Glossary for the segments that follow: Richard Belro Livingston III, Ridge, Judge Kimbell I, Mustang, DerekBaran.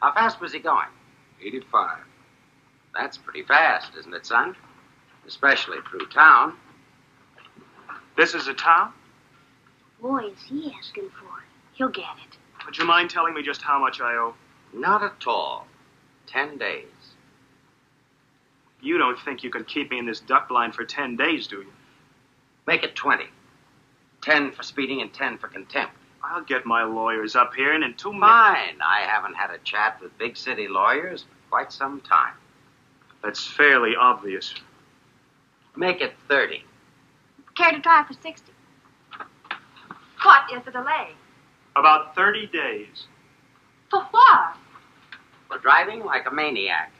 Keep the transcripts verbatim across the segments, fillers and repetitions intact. How fast was he going? eighty-five. That's pretty fast, isn't it, son? Especially through town. This is a town? Boy, is he asking for it. He'll get it. Would you mind telling me just how much I owe? Not at all. Ten days. You don't think you can keep me in this duck blind for ten days, do you? Make it twenty. Ten for speeding and ten for contempt. I'll get my lawyers up here and in two minutes... Mine! I haven't had a chat with big city lawyers for quite some time. That's fairly obvious. Make it thirty. Care to try for sixty? What is the delay? About thirty days. For what? For driving like a maniac.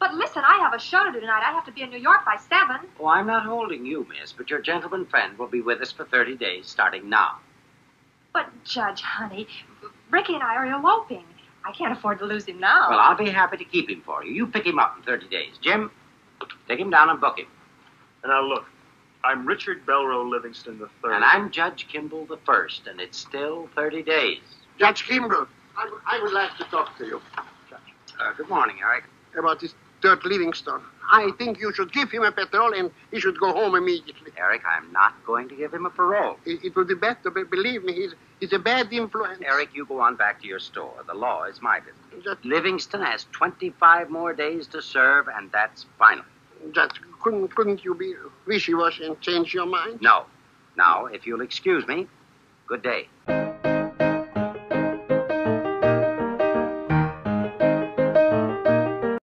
But listen, I have a show to do tonight. I have to be in New York by seven. Oh, I'm not holding you, miss, but your gentleman friend will be with us for thirty days starting now. But, Judge, honey, Ricky and I are eloping. I can't afford to lose him now. Well, I'll be happy to keep him for you. You pick him up in thirty days. Jim, take him down and book him. And now, look, I'm Richard Belro Livingston the third. And I'm Judge Kimbell the first, and it's still thirty days. Judge Kimbell, I, I would like to talk to you. Judge. Uh, good morning, Eric. About this Dirt Livingston. I think you should give him a parole and he should go home immediately. Eric, I'm not going to give him a parole. It, it would be better, but believe me, he's, he's a bad influence. Eric, you go on back to your store. The law is my business. Judge, Livingston has twenty-five more days to serve, and that's final. Judge, couldn't, couldn't you be wishy-washy and change your mind? No. Now, if you'll excuse me, good day.